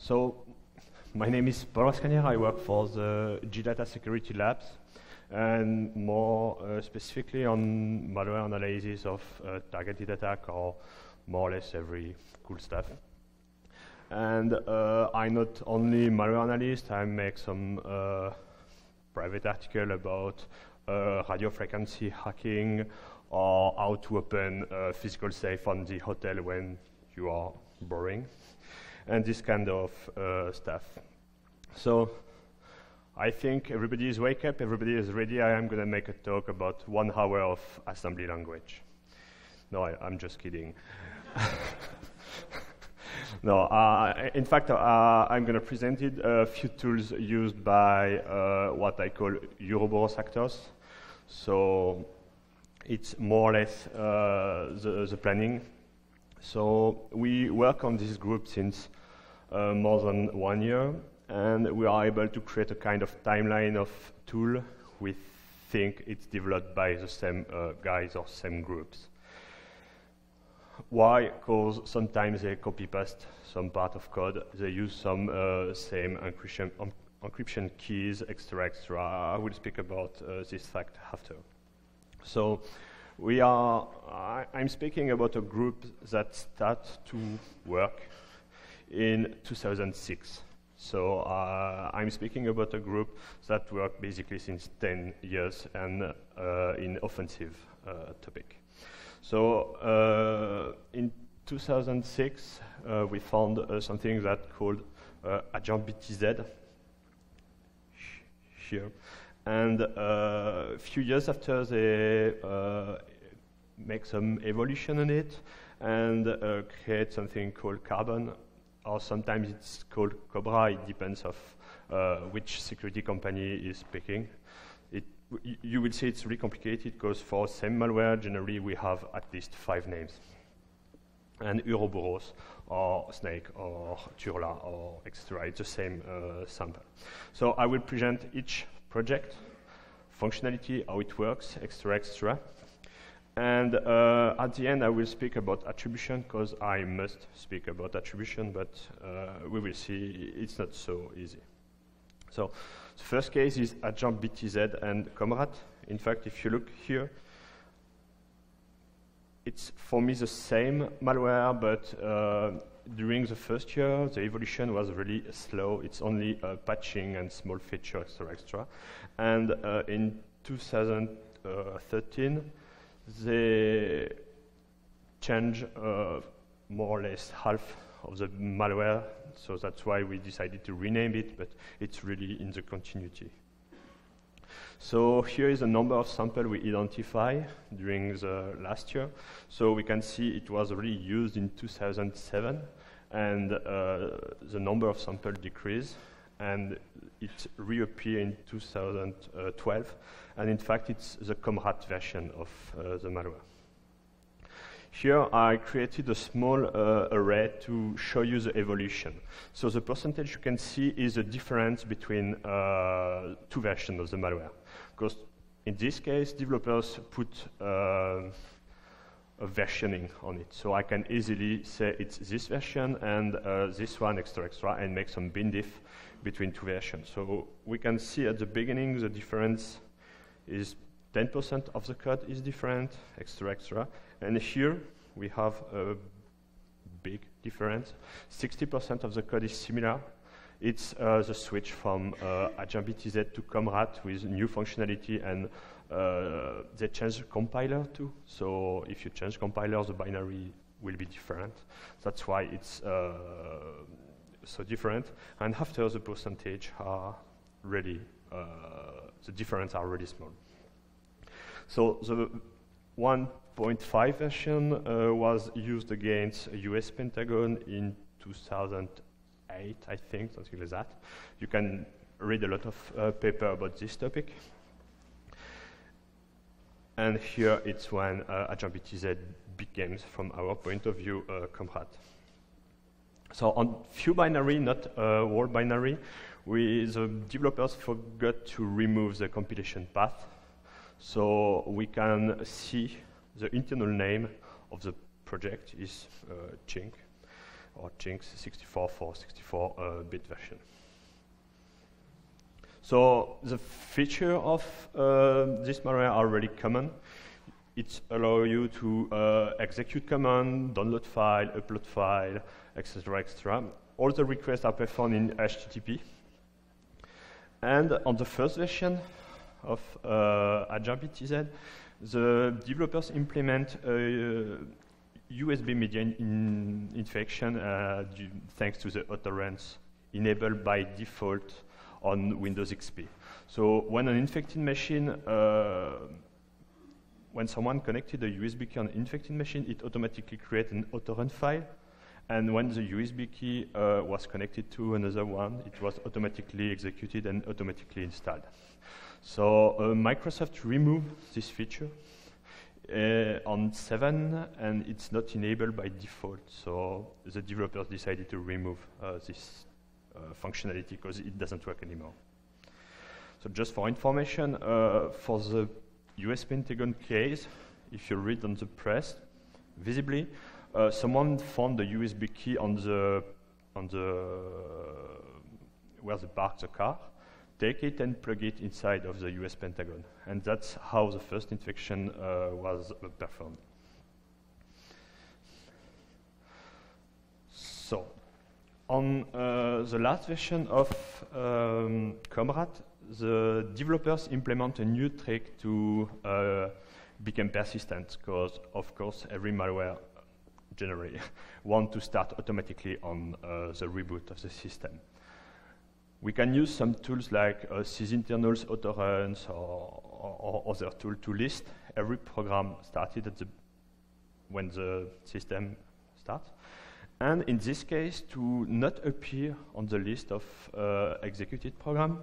So, my name is Paul Rascagneres. I work for the G-Data Security Labs, and more specifically on malware analysis of targeted attack or more or less every cool stuff. And I'm not only malware analyst, I make some private article about radio frequency hacking or how to open a physical safe on the hotel when you are borrowing and this kind of stuff. So I think everybody is wake up, everybody is ready. I am going to make a talk about 1 hour of assembly language. No, I'm just kidding. No, in fact, I'm going to present a few tools used by what I call Uroburos actors. So it's more or less the planning. So we work on this group since more than 1 year, and we are able to create a kind of timeline of tool. We think it's developed by the same guys or same groups. Why? Because sometimes they copy-paste some part of code. They use some same encryption keys, etc., etc. I will speak about this fact after. So we are, I'm speaking about a group that started to work in 2006. So I'm speaking about a group that worked basically since 10 years and in offensive topic. So in 2006, we found something that called Agent BTZ here. And a few years after, they make some evolution on it and create something called Carbon, or sometimes it's called Cobra. It depends on which security company is picking. You will see it's really complicated because for same malware, generally we have at least 5 names. And Uroburos, or Snake, or Turla, or etc. It's the same sample. So I will present each project, functionality, how it works, etc., etc. And at the end, I will speak about attribution because I must speak about attribution, but we will see it's not so easy. So the first case is Agent BTZ and ComRAT. In fact, if you look here, it's for me the same malware, but during the first year, the evolution was really slow. It's only patching and small feature, etc., etc. And in 2013, they changed more or less half of the malware, so that's why we decided to rename it, but it's really in the continuity. So here is a number of samples we identify during the last year. So we can see it was really used in 2007, and the number of samples decreased, and it reappeared in 2012, and in fact it's the ComRAT version of the malware. Here, I created a small array to show you the evolution. So the percentage you can see is the difference between two versions of the malware. Because in this case, developers put a versioning on it. So I can easily say it's this version and this one, extra, extra, and make some bin diff between two versions. So we can see at the beginning the difference is 10% of the code is different, extra, extra. And here we have a big difference. 60% of the code is similar. It's the switch from Agent BTZ to ComRAT with new functionality, and they changed the compiler too. So if you change compiler, the binary will be different. That's why it's so different. And after, the percentage are really, the difference are really small. So the 1.5 version was used against US Pentagon in 2008, I think, something like that. You can read a lot of paper about this topic. And here it's when Agent BTZ became, from our point of view, ComRAT. So on few binary, not all binary, the developers forgot to remove the compilation path. So we can see the internal name of the project is Chinks, or Chinks 64 for 64-bit version. So the feature of this malware are really common. It allows you to execute command, download file, upload file, etc., etc. All the requests are performed in HTTP. And on the first version of Agent BTZ, the developers implement USB media infection thanks to the utterance enabled by default on Windows XP. So when an infected machine, when someone connected a USB key on an infected machine, it automatically creates an autorun file. And when the USB key was connected to another one, it was automatically executed and automatically installed. So Microsoft removed this feature on 7, and it's not enabled by default. So the developers decided to remove this functionality because it doesn't work anymore. So just for information, for the US Pentagon case, if you read on the press, visibly, someone found the USB key on the where they parked the car, take it and plug it inside of the US Pentagon, and that's how the first infection was performed. So, on the last version of ComRAT, the developers implement a new trick to become persistent, because of course every malware generally want to start automatically on the reboot of the system. We can use some tools like sysinternals, autoruns, or other tool to list every program started at the, when the system starts. And in this case, to not appear on the list of executed program,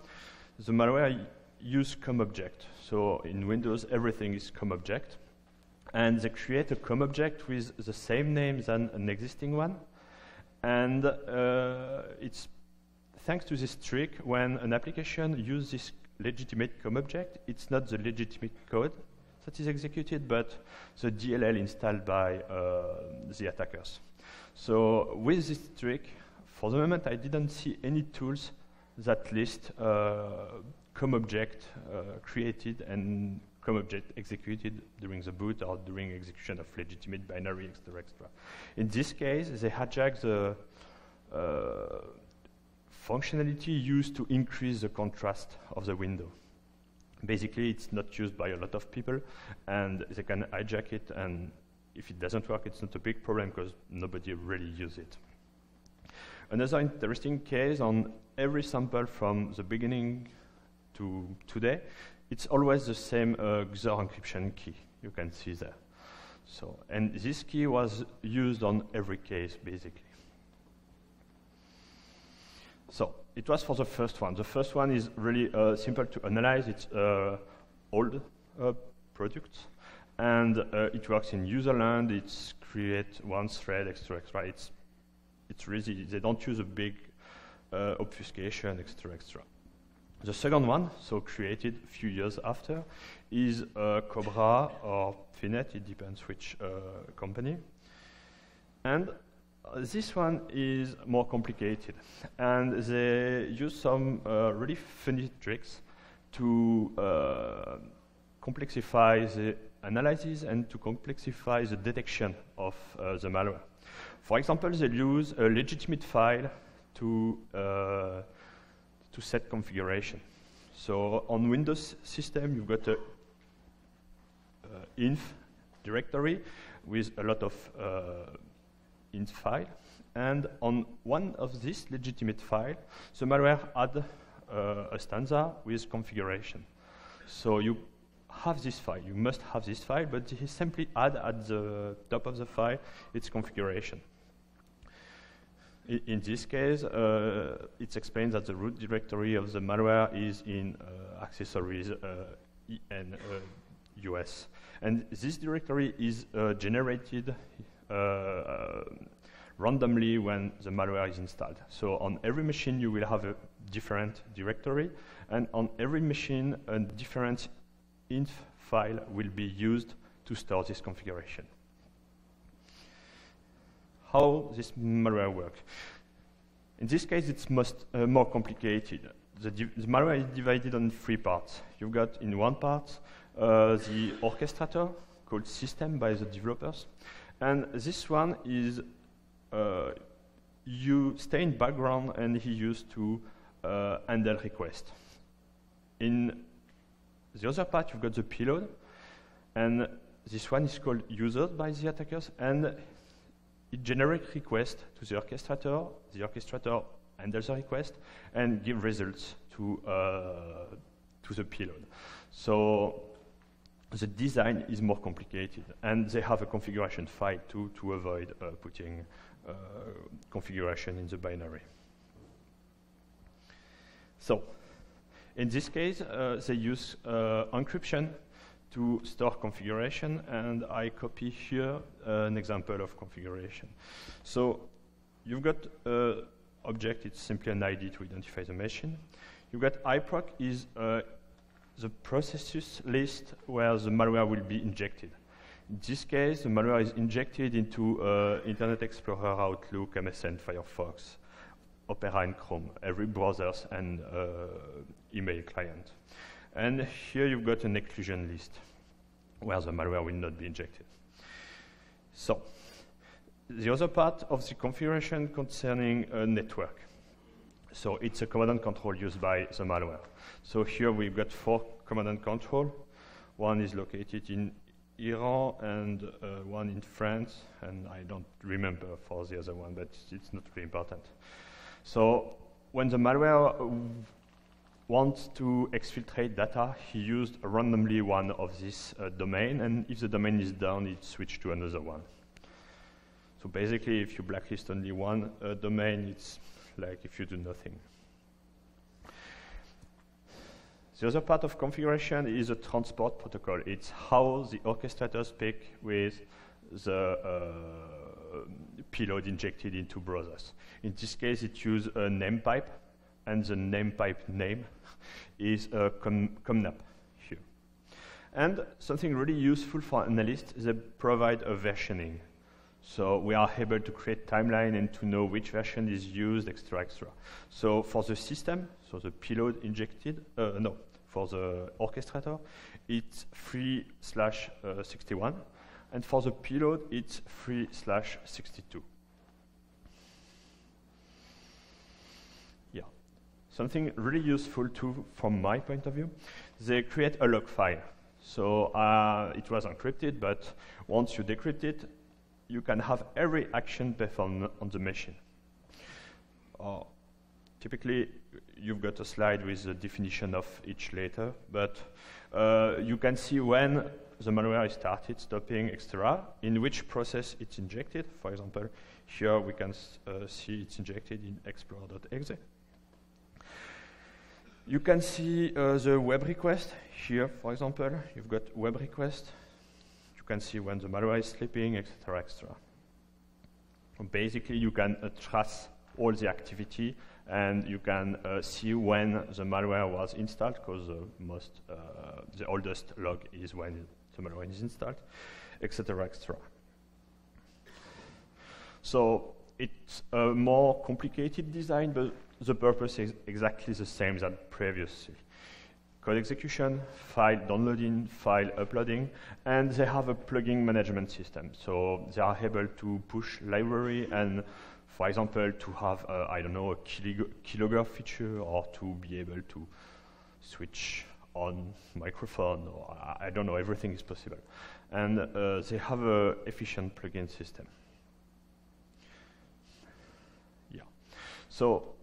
the malware use ComObject. So in Windows, everything is ComObject. And they create a ComObject with the same name than an existing one. And it's thanks to this trick, when an application uses this legitimate ComObject, it's not the legitimate code that is executed, but the DLL installed by the attackers. So with this trick, for the moment, I didn't see any tools that list ComObject created and ComObject executed during the boot or during execution of legitimate binary, etc., etc. In this case, they hijack the functionality used to increase the contrast of the window. Basically, it's not used by a lot of people, and they can hijack it, and if it doesn't work, it's not a big problem because nobody really uses it. Another interesting case on every sample from the beginning to today, it's always the same XOR encryption key you can see there. So, and this key was used on every case, basically. So, it was for the first one. The first one is really simple to analyze. It's old product, and it works in userland. It's create one thread, etc., etc. It's really, they don't use a big obfuscation, etc., etc. The second one, so created a few years after, is Cobra or Pfinet, it depends which company. And this one is more complicated. And they use some really funny tricks to complexify the analysis and to complexify the detection of the malware. For example, they use a legitimate file to set configuration. So on Windows system, you've got a inf directory with a lot of inf file. And on one of these legitimate file, the malware add a stanza with configuration. So you have this file, you must have this file, but you simply add at the top of the file its configuration. In this case, it's explained that the root directory of the malware is in accessories US. And this directory is generated randomly when the malware is installed. So on every machine, you will have a different directory. And on every machine, a different inf file will be used to store this configuration. how this malware works. In this case, it's more complicated. The malware is divided on three parts. You've got in one part the orchestrator, called system by the developers. And this one is you stay in background and he used to handle requests. In the other part, you've got the payload. And this one is called users by the attackers. And it generates requests to the orchestrator. The orchestrator handles the request and gives results to the payload. So the design is more complicated. And they have a configuration file too to avoid putting configuration in the binary. So in this case, they use encryption to store configuration, and I copy here an example of configuration. So you've got object, it's simply an ID to identify the machine. You've got iproc is the processes list where the malware will be injected. In this case, the malware is injected into Internet Explorer, Outlook, MSN, Firefox, Opera, and Chrome, every browsers and email client. And here you've got an exclusion list where the malware will not be injected. So the other part of the configuration concerning a network. So it's a command and control used by the malware. So here we've got four command and control. One is located in Iran and one in France, and I don't remember for the other one, but it's not really important. So when the malware wants to exfiltrate data, he used randomly one of this domain, and if the domain is down, it switched to another one. So basically, if you blacklist only one domain, it's like if you do nothing. The other part of configuration is a transport protocol. It's how the orchestrator speaks with the payload injected into browsers. In this case, it uses a name pipe, and the name pipe name is a comnap here. And something really useful for analysts, they provide a versioning. So we are able to create timeline and to know which version is used, etc., etc. So for the system, so the payload injected, for the orchestrator, it's 3/61, and for the payload, it's 3/62. Yeah, something really useful too from my point of view. They create a log file. So it was encrypted, but once you decrypt it, you can have every action performed on the machine. Typically, you've got a slide with the definition of each letter, but you can see when the malware is started, stopping, etc., in which process it's injected. For example, here we can see it's injected in explorer.exe. You can see the web request. Here, for example, you've got web request. You can see when the malware is sleeping, etc., etc. Basically, you can trace all the activity, and you can see when the malware was installed, because the oldest log is when the malware is installed, etc., etc. So it's a more complicated design, but the purpose is exactly the same as previously. Code execution, file downloading, file uploading, and they have a plugin management system. So they are able to push library and, for example, to have, I don't know, a keylogger feature, or to be able to switch on microphone, or I don't know, everything is possible. And they have an efficient plugin system. Yeah. So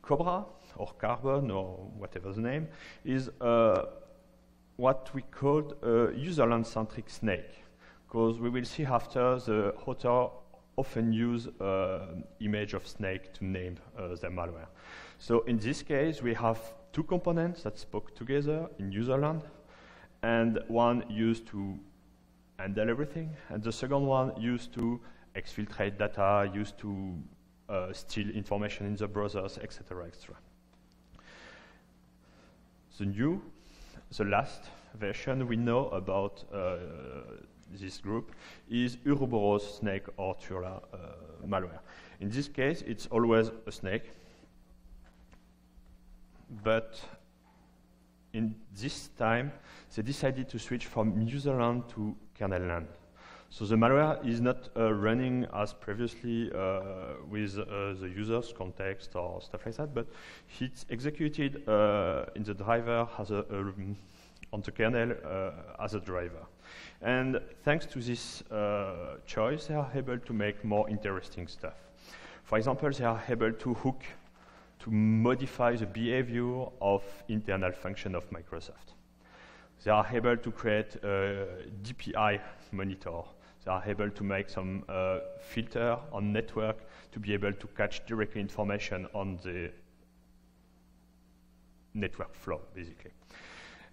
Cobra, or Carbon, or whatever the name, is what we called a userland-centric snake, because we will see after the author often use image of snake to name their malware. So in this case, we have two components that spoke together in userland, and one used to handle everything, and the second one used to exfiltrate data, used to steal information in the browsers, etc., etc. The last version we know about this group is Uroburos, Snake, or Turla malware. In this case, it's always a snake. But in this time, they decided to switch from userland to kernelland. So the malware is not running as previously with the user's context or stuff like that, but it's executed in the driver as a, on the kernel as a driver. And thanks to this choice, they are able to make more interesting stuff. For example, they are able to hook to modify the behavior of internal function of Microsoft. They are able to create a DPI monitor. They are able to make some filter on network to be able to catch directly information on the network flow, basically.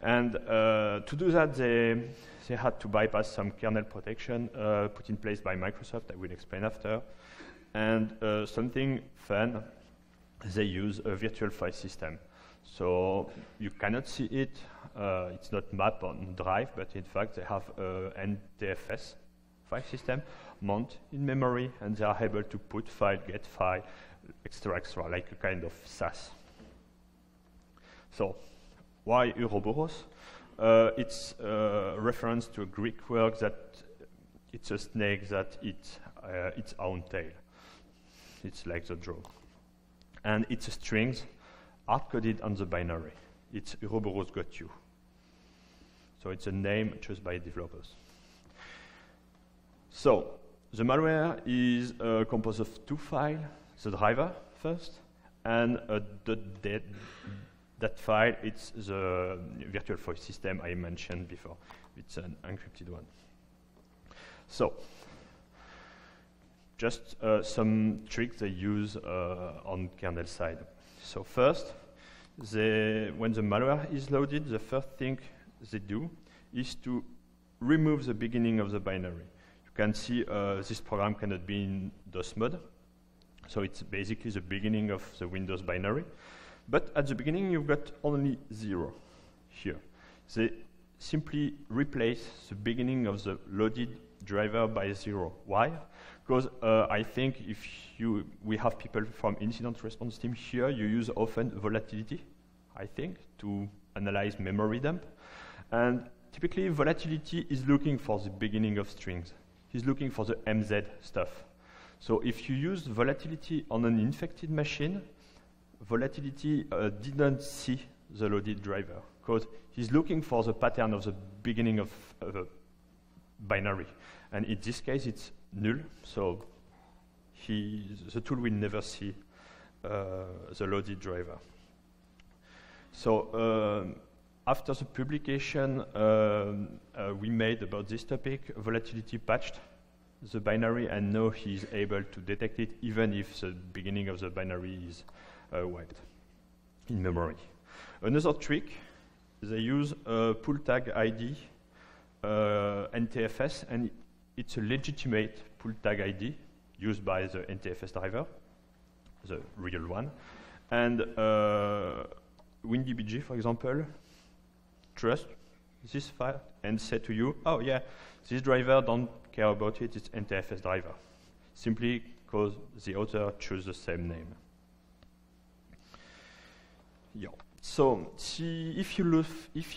And to do that, they had to bypass some kernel protection put in place by Microsoft. I will explain after. And something fun, they use a virtual file system. So you cannot see it. It's not mapped on drive, but in fact, they have an NTFS file system mounted in memory, and they are able to put file, get file, extra, extra, like a kind of SAS. So why Uroburos? It's a reference to a Greek word that it's a snake that eats its own tail. It's like the drone. And it's a string hard-coded on the binary. It's Uroburos got you. So it's a name chosen by developers. So the malware is composed of two files, the driver first, and that file, it's the virtual file system I mentioned before. It's an encrypted one. So just some tricks they use on kernel side. So first, when the malware is loaded, the first thing they do is to remove the beginning of the binary. You can see this program cannot be in DOS mode, so it's basically the beginning of the Windows binary. But at the beginning, you've got only 0 here. They simply replace the beginning of the loaded driver by 0. Why? Because I think if we have people from incident response team here, you use often volatility, I think, to analyze memory dump. And typically, volatility is looking for the beginning of strings. He's looking for the MZ stuff. So if you use volatility on an infected machine, volatility didn't see the loaded driver, because he's looking for the pattern of the beginning of the binary. And in this case, it's null, so the tool will never see the loaded driver. So after the publication we made about this topic, volatility patched the binary, and now he's able to detect it, even if the beginning of the binary is wiped in memory. Another trick, they use a pull tag ID, NTFS, and it's a legitimate pull tag ID used by the NTFS driver, the real one. And WinDBG, for example, trust this file and say to you, oh yeah, this driver, don't care about it, it's NTFS driver, simply because the author chose the same name. Yeah. So see, if you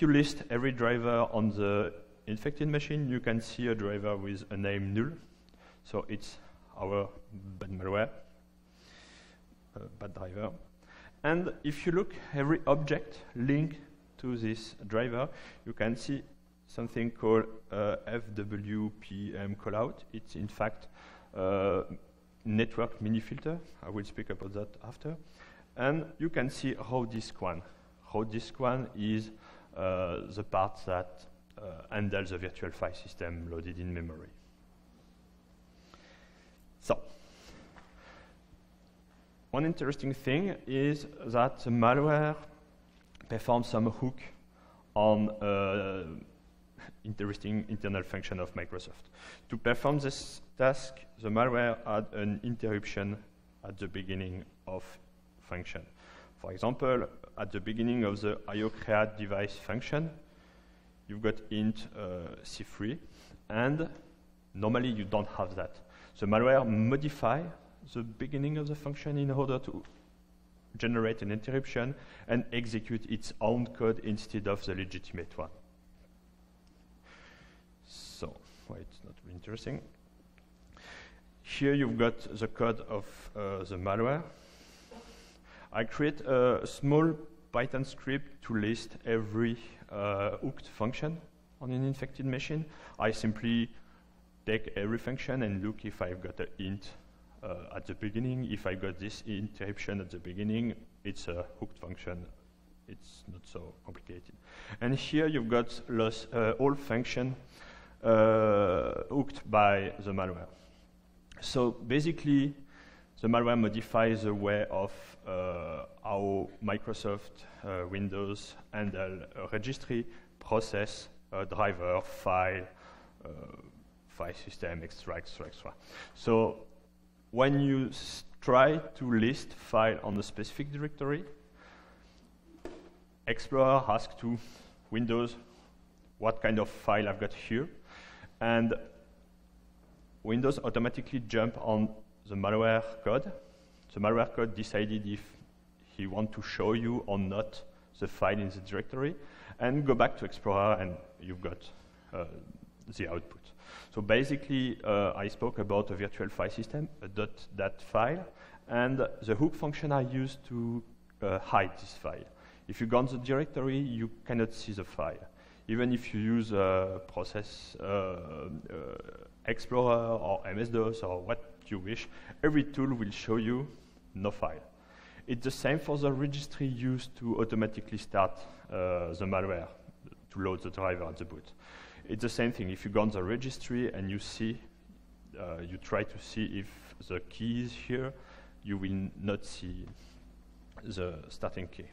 list every driver on the infected machine, you can see a driver with a name null. So it's our bad malware, bad driver. And if you look every object linked to this driver, you can see something called FWPM callout. It's in fact network mini filter. I will speak about that after. And you can see raw disk 1. Raw disk 1 is the part that handles the virtual file system loaded in memory. So one interesting thing is that the malware performs some hook on interesting internal function of Microsoft. To perform this task, the malware had an interruption at the beginning of function. For example, at the beginning of the IO create device function, you've got int C3, and normally you don't have that. The malware modifies the beginning of the function in order to generate an interruption and execute its own code instead of the legitimate one. So, well, it's not interesting. Here you've got the code of the malware. I create a small Python script to list every hooked function on an infected machine. I simply take every function and look if I've got an int at the beginning. If I got this interruption at the beginning, it's a hooked function. It's not so complicated. And here you've got all function hooked by the malware. So basically, the malware modifies the way of how Microsoft Windows handle registry, process, driver, file, file system, extra. So when you try to list file on a specific directory, Explorer asks to Windows what kind of file I've got here, and Windows automatically jumps on the malware code. The malware code decided if he wants to show you or not the file in the directory, and go back to Explorer, and you've got the output. So basically, I spoke about a virtual file system, a .dat file, and the hook function I used to hide this file. If you go on the directory, you cannot see the file. Even if you use process Explorer or MS-DOS or what you wish, every tool will show you no file. It's the same for the registry used to automatically start the malware to load the driver at the boot. It's the same thing. If you go on the registry and you see, you try to see if the key is here, you will not see the starting key.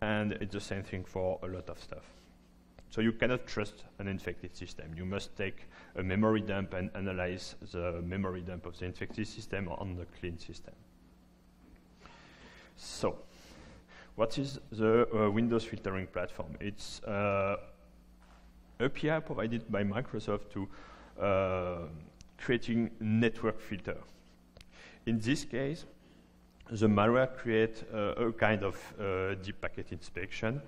And it's the same thing for a lot of stuff. So you cannot trust an infected system. You must take a memory dump and analyze the memory dump of the infected system on the clean system. So what is the Windows filtering platform? It's API provided by Microsoft to creating network filter. In this case, the malware creates a kind of deep packet inspection,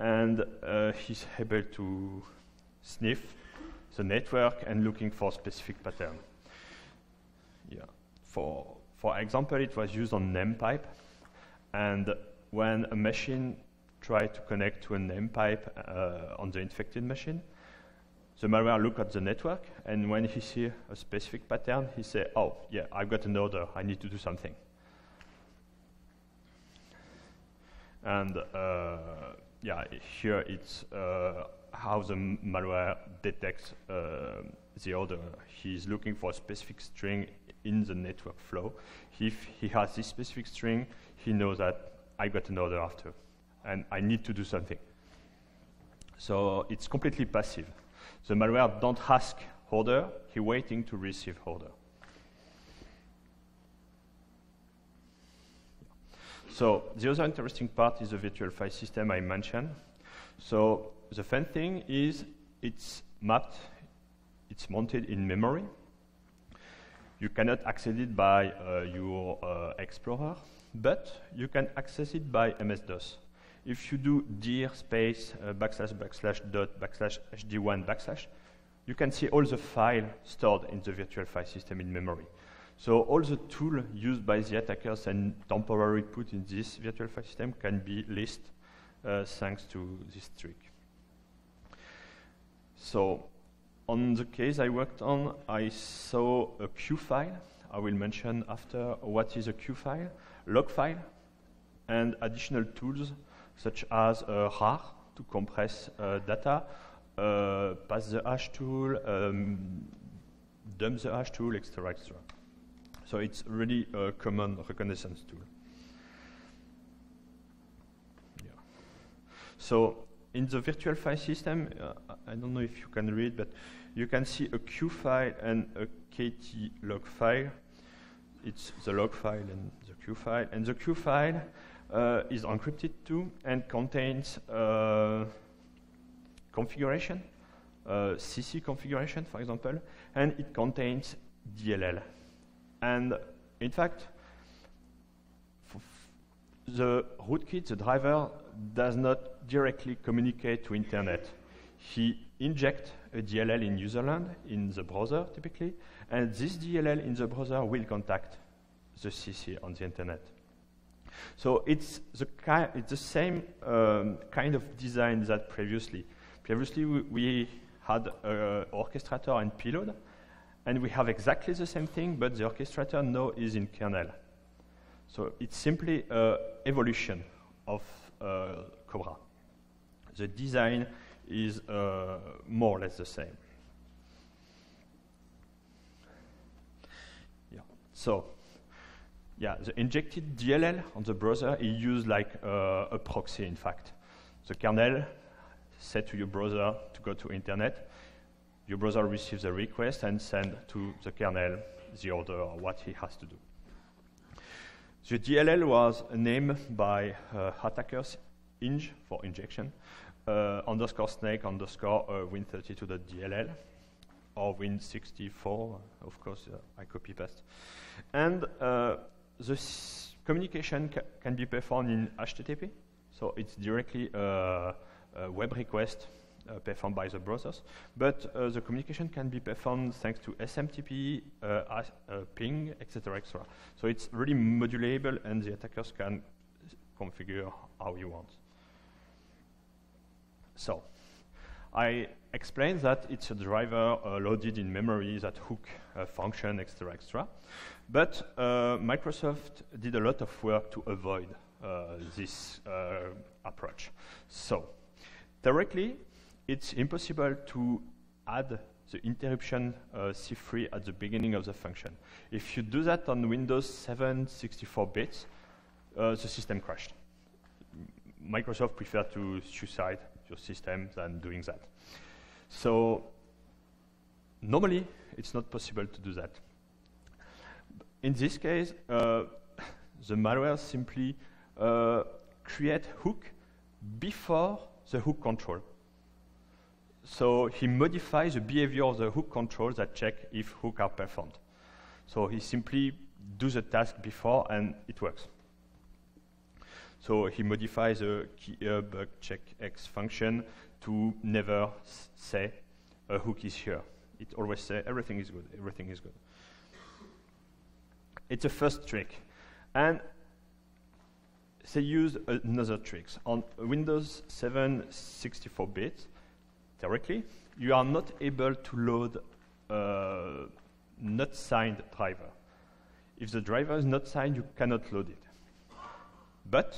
and he's able to sniff the network and looking for specific pattern. Yeah. For example, it was used on name pipe, and when a machine tried to connect to a name pipe on the infected machine, the malware looked at the network, and when he sees a specific pattern, he says, oh, yeah, I've got an order, I need to do something. And yeah, here it's how the malware detects the order. He's looking for a specific string in the network flow. If he has this specific string, he knows that I got an order after, and I need to do something. So it's completely passive. The malware don't ask order, he's waiting to receive order. So the other interesting part is the virtual file system I mentioned. So the fun thing is it's mapped, it's mounted in memory. You cannot access it by your Explorer, but you can access it by MS-DOS. If you do dir space \/\dot \/hd1\, you can see all the files stored in the virtual file system in memory. So all the tools used by the attackers and temporarily put in this virtual file system can be listed thanks to this trick. So on the case I worked on, I saw a Q file. I will mention after what is a Q file, log file, and additional tools such as RAR to compress data, pass the hash tool, dump the hash tool, etc. So it's really a common reconnaissance tool. Yeah. So in the virtual file system, I don't know if you can read, but you can see a Q file and a KT log file. It's the log file and the Q file. And the Q file is encrypted too and contains configuration CC configuration, for example, and it contains DLL. And in fact, the rootkit, the driver, does not directly communicate to internet. He injects a DLL in userland, in the browser typically, and this DLL in the browser will contact the CC on the internet. So it's the same kind of design that previously. Previously, we had orchestrator and payload, and we have exactly the same thing, but the orchestrator now is in kernel. So it's simply an evolution of Cobra. The design is more or less the same. Yeah. So, yeah, the injected DLL on the browser is used like a proxy, in fact. The kernel said to your browser to go to internet. Your browser receives a request and sends to the kernel the order or what he has to do. The DLL was named by attackers inj, for injection, underscore snake underscore win32.dll, or win64, of course, I copy paste. And the communication can be performed in HTTP, so it's directly a web request performed by the browsers, but the communication can be performed thanks to SMTP, ping, etc., etc. So it's really modulable, and the attackers can configure how you want. So I explained that it's a driver loaded in memory that hook a function, etc., etc. But Microsoft did a lot of work to avoid this approach. So directly, it's impossible to add the interruption C3 at the beginning of the function. If you do that on Windows 7 64 bits, the system crashed. Microsoft preferred to suicide your system than doing that. So normally, it's not possible to do that. In this case, the malware simply creates hook before the hook control. So he modifies the behavior of the hook controls that check if hooks are performed. So he simply does the task before, and it works. So he modifies the key check X function to never say a hook is here. It always says everything is good, everything is good. It's a first trick. And they used another trick. On Windows 7 64-bit, directly, you are not able to load a not signed driver. If the driver is not signed, you cannot load it. But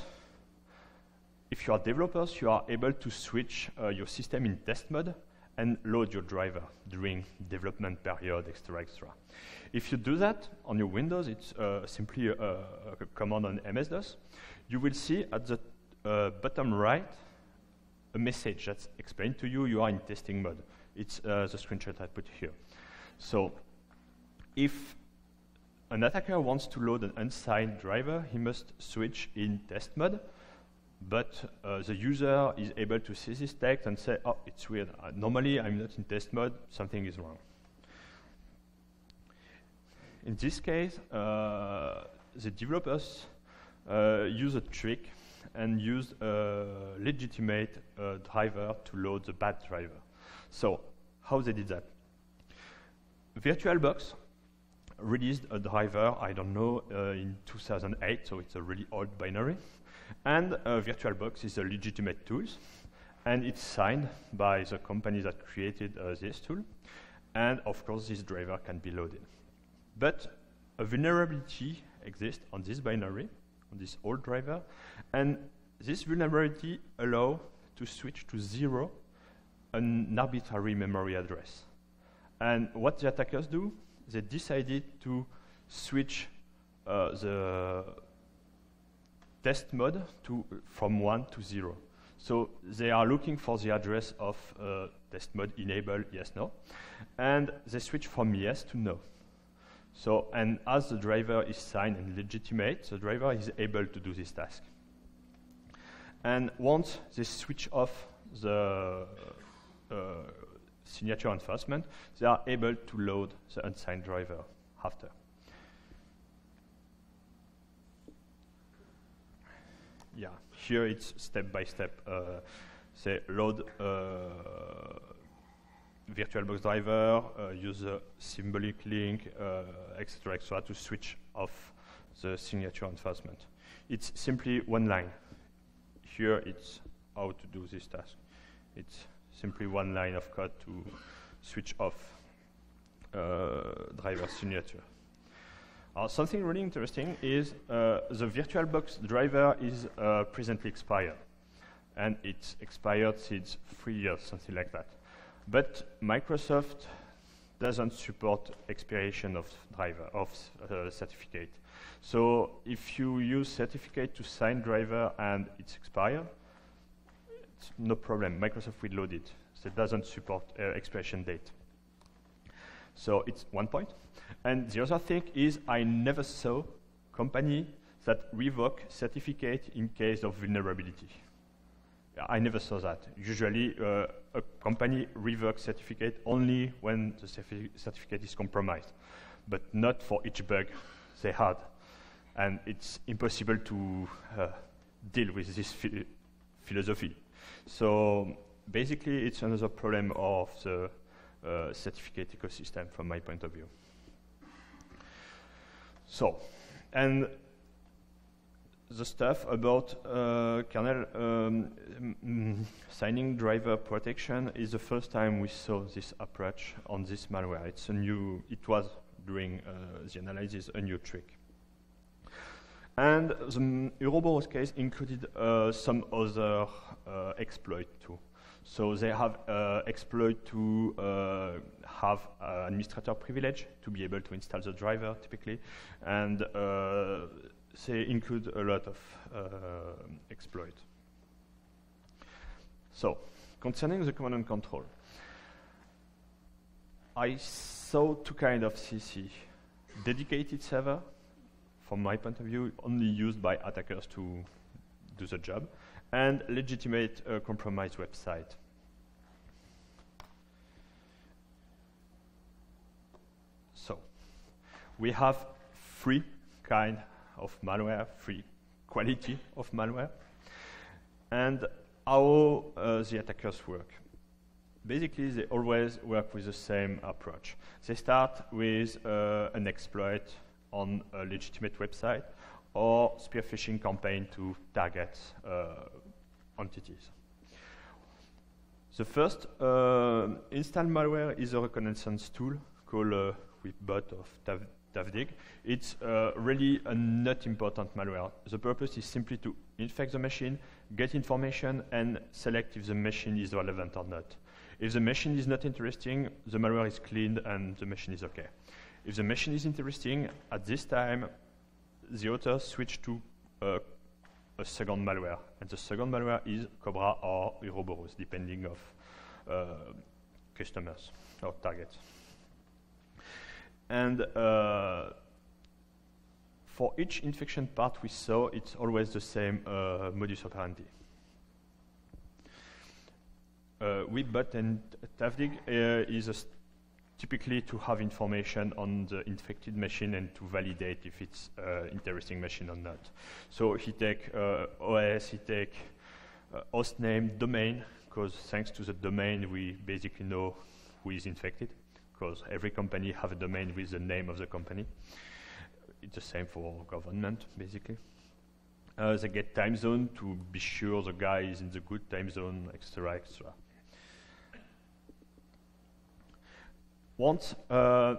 if you are developers, you are able to switch your system in test mode and load your driver during development period, etc., etc. If you do that on your Windows, it's simply a command on MS-DOS. You will see at the bottom right a message that's explained to you, you are in testing mode. It's the screenshot I put here. So if an attacker wants to load an unsigned driver, he must switch in test mode, but the user is able to see this text and say, oh, it's weird. Normally, I'm not in test mode, something is wrong. In this case, the developers use a trick and use a legitimate driver to load the bad driver. So how they did that? VirtualBox released a driver, I don't know, in 2008, so it's a really old binary. And VirtualBox is a legitimate tool, and it's signed by the company that created this tool. And of course, this driver can be loaded. But a vulnerability exists on this binary, on this old driver, and this vulnerability allows to switch to 0 an arbitrary memory address. And what the attackers do, they decided to switch the test mode to, from 1 to 0. So they are looking for the address of test mode enable, yes, no, and they switch from yes to no. So, and as the driver is signed and legitimate, the driver is able to do this task. And once they switch off the signature enforcement, they are able to load the unsigned driver after. Yeah, here it's step by step. They load VirtualBox driver, use a symbolic link, etc., etc., to switch off the signature enforcement. It's simply one line. Here it's how to do this task. It's simply one line of code to switch off driver signature. Something really interesting is the VirtualBox driver is presently expired. And it's expired since 3 years, something like that. But Microsoft doesn't support expiration of driver, of certificate. So if you use certificate to sign driver and it's expired, it's no problem. Microsoft will load it. So it doesn't support expiration date. So it's one point. And the other thing is I never saw company that revoke certificate in case of vulnerability. I never saw that. Usually a company revokes certificate only when the certificate is compromised, but not for each bug they had. And it's impossible to deal with this philosophy. So basically it's another problem of the certificate ecosystem from my point of view. So, and the stuff about kernel signing driver protection is the first time we saw this approach on this malware. It's a new, it was during the analysis a new trick. And the Uroburos case included some other exploit too. So they have exploit to have administrator privilege to be able to install the driver typically, and they include a lot of exploit. So concerning the command and control, I saw two kinds of CC. Dedicated server, from my point of view, only used by attackers to do the job, and legitimate compromised website. So we have three kinds of malware, three quality of malware, and how the attackers work. Basically, they always work with the same approach. They start with an exploit on a legitimate website or spear phishing campaign to target entities. The first install malware is a reconnaissance tool called WeBot of Tavdig. It's really a not important malware. The purpose is simply to infect the machine, get information, and select if the machine is relevant or not. If the machine is not interesting, the malware is cleaned and the machine is okay. If the machine is interesting, at this time, the author switched to a second malware, and the second malware is Cobra or Uroburos, depending of customers or targets. And for each infection part we saw, it's always the same modus operandi. WeBot and Tavdig is typically to have information on the infected machine and to validate if it's interesting machine or not. So he take OS, he take host name, domain, because thanks to the domain we basically know who is infected, because every company have a domain with the name of the company. It's the same for government, basically. They get time zone to be sure the guy is in the good time zone, etc., etc. Once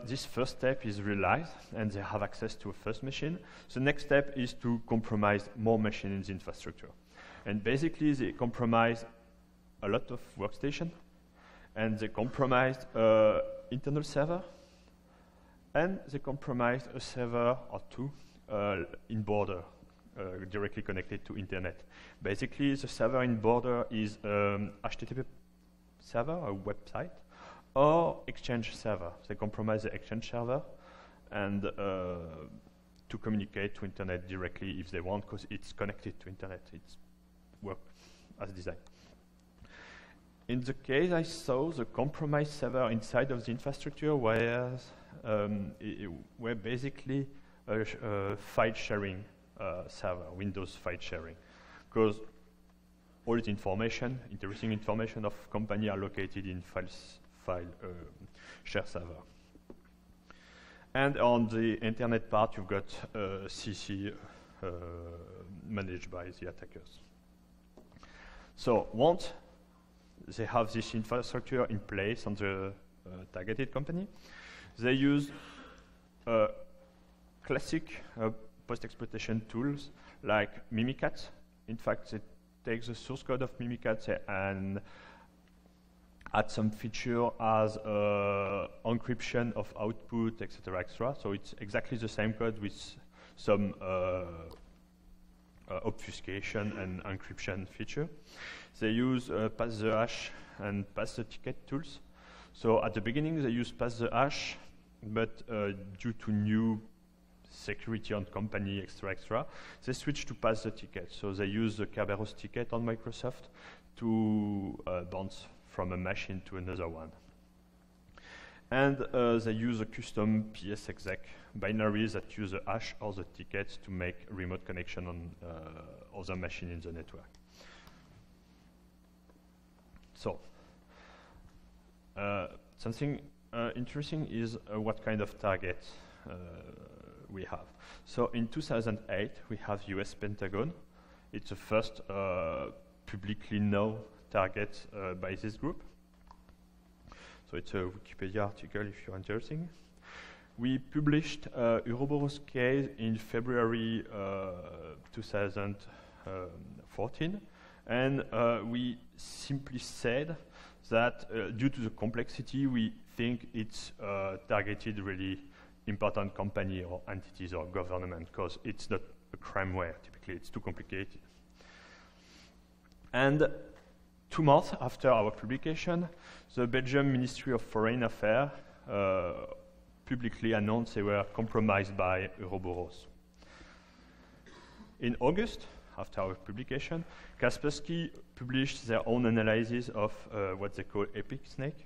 this first step is realized and they have access to a first machine, the next step is to compromise more machines in the infrastructure. And basically they compromise a lot of workstation, and they compromised internal server, and they compromised a server or two in border, directly connected to internet. Basically the server in border is HTTP server, a website, or Exchange server. They compromise the Exchange server and to communicate to internet directly if they want, because it's connected to internet. It's work as designed. In the case I saw, the compromised server inside of the infrastructure was were basically a file sharing server, Windows file sharing, because all the information, interesting information of company are located in file share server. And on the internet part, you've got CC managed by the attackers. So once they have this infrastructure in place on the targeted company, they use classic post-exploitation tools like Mimikatz. In fact, they take the source code of Mimikatz and add some feature as encryption of output, etc., etc. So it's exactly the same code with some obfuscation and encryption feature. They use pass the hash and pass the ticket tools. So at the beginning, they use pass the hash, but due to new security on company, etc., etc., they switch to pass the ticket. So they use the Kerberos ticket on Microsoft to bounce from a machine to another one. And they use a custom PSExec binaries that use the hash or the tickets to make remote connection on other machine in the network. So something interesting is what kind of target we have. So in 2008, we have US Pentagon. It's the first publicly known target by this group. So it's a Wikipedia article if you're interested. We published Uroburos case in February 2014, and we simply said that due to the complexity, we think it's targeted really important company or entities or government, because it's not a crimeware. Typically, it's too complicated. And 2 months after our publication, the Belgian Ministry of Foreign Affairs publicly announced they were compromised by Uroburos. In August, after our publication, Kaspersky published their own analysis of what they call Epic Snake.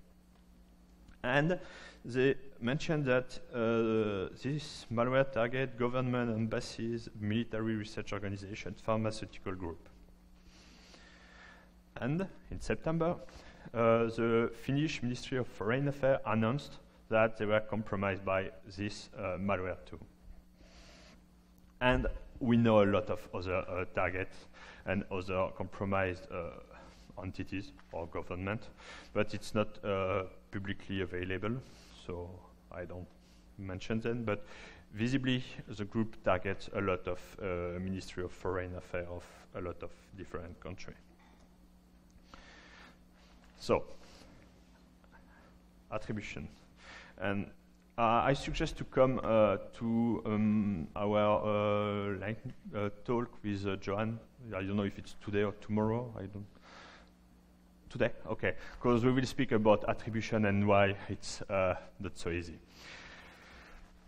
And they mentioned that this malware target government, embassies, military research organizations, pharmaceutical group. And in September, the Finnish Ministry of Foreign Affairs announced that they were compromised by this malware too. And we know a lot of other targets and other compromised entities or government, but it's not publicly available, so I don't mention them, but visibly the group targets a lot of Ministry of Foreign Affairs of a lot of different countries. So, attribution. And I suggest to come to our talk with Johan. I don't know if it's today or tomorrow. I don't. Today? Okay. Because we will speak about attribution and why it's not so easy.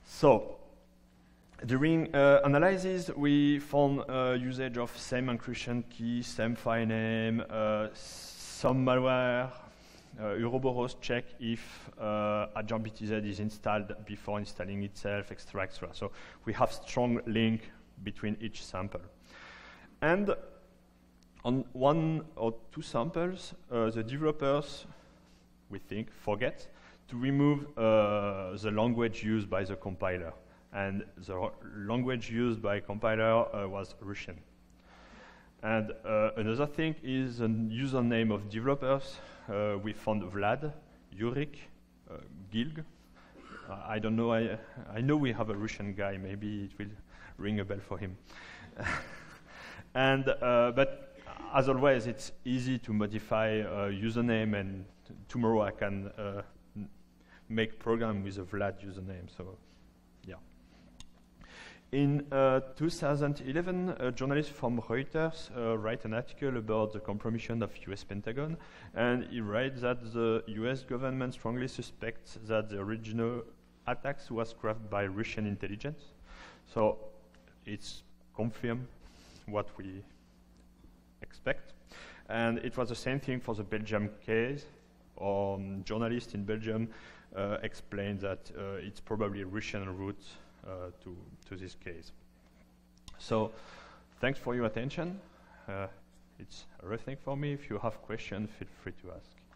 So, during analysis, we found usage of same encryption key, same file name, some malware. Uroboros check if Agent BTZ is installed before installing itself, etc., etc. So we have strong link between each sample. And on one or two samples, the developers, we think, forget to remove the language used by the compiler. And the language used by compiler was Russian. And another thing is the username of developers. We found Vlad, Yurik, Gilg. I don't know. I know we have a Russian guy. Maybe it will ring a bell for him. And but as always, it's easy to modify username. And tomorrow I can make program with a Vlad username. So. In 2011, a journalist from Reuters wrote an article about the compromission of US Pentagon, and he writes that the US government strongly suspects that the original attacks was crafted by Russian intelligence. So it's confirmed what we expect. And it was the same thing for the Belgium case. Journalists in Belgium explained that it's probably Russian roots to this case. So thanks for your attention. It's everything for me. If you have questions, feel free to ask.